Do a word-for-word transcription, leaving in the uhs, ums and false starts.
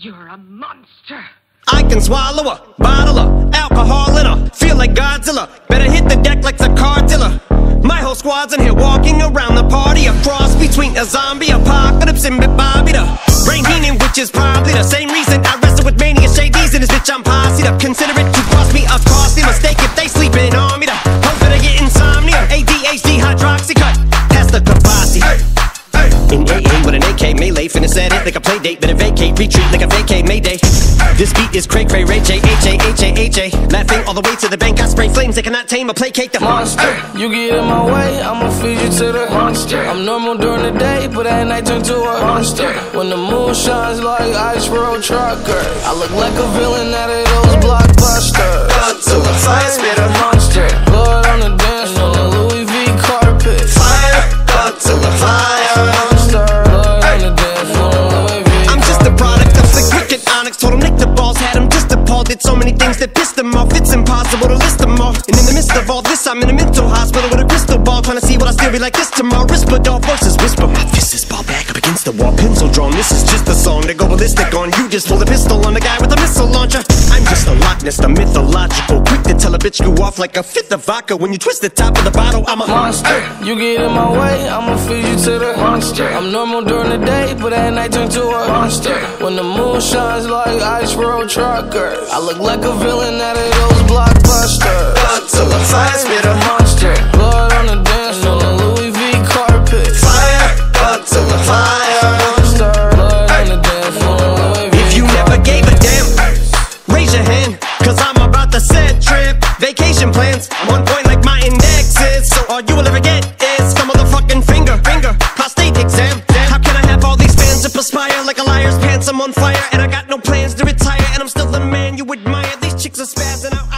You're a monster. I can swallow a bottle of alcohol in her. Feel like Godzilla. Better hit the deck like the Godzilla. My whole squad's in here walking around the party. A cross between a zombie apocalypse and Bobby the Brain Heenan, which is probably the same reason I wrestle with mania shadies in this bitch. I'm posse'd up. Consider it to cost me a costly mistake if they sleeping on me. The hoes better get insomnia. A D H D hydroxy cut. Pass the kabasi. In A A with an A K melee, finna set it like a play date. Better vacate, retreat like a vacay mayday. This beat is cray cray, Ray J, H A, H A, H A. Laughing all the way to the bank, I spray flames that cannot tame or placate the monster. You get in my way, I'ma feed you to the monster. I'm normal during the day, but at night turn to a monster. When the moon shines like Ice Road Trucker, I look like a villain out of those blockbusters. Godzilla, fire spitter, monster. Blood on the dance floor, the Louis V carpet. Fire, Godzilla, fire. Did so many things that pissed them off, it's impossible to list them all. And in the midst of all this, I'm in a mental hospital with a crystal ball, trying to see what I still be like this tomorrow. Risperdal versus whisper. My fist is ball back up against the wall, pencil drawn. This is just a song to go ballistic on. You just pull a pistol on the guy with a missile launcher. I'm just a Loch Ness, the mythological. Quick to tell a bitch you off like a fifth of vodka. When you twist the top of the bottle, I'm a monster. Hey. You get in my way, I'ma feed you to the monster. I'm normal during the day, but at night turn to a monster. When the moon shines like Ice Road Trucker, I look like a villain out of those blockbusters. Godzilla, fire spitter, monster. Blood on the dance floor, the Louis V carpet. Fire, Godzilla, fire, monster. Blood on the dance floor, the Louis V. If you never gave a damn, raise your hand, cause I'm about to set trip vacation plans. I'm on point like my index is, so all you will ever get is the motherfucking finger, finger, prostate exam. How can I have all these fans that perspire like a liar's pants? I'm on fire and I got no plans to retire. I'm still the man you admire. These chicks are spazzing out.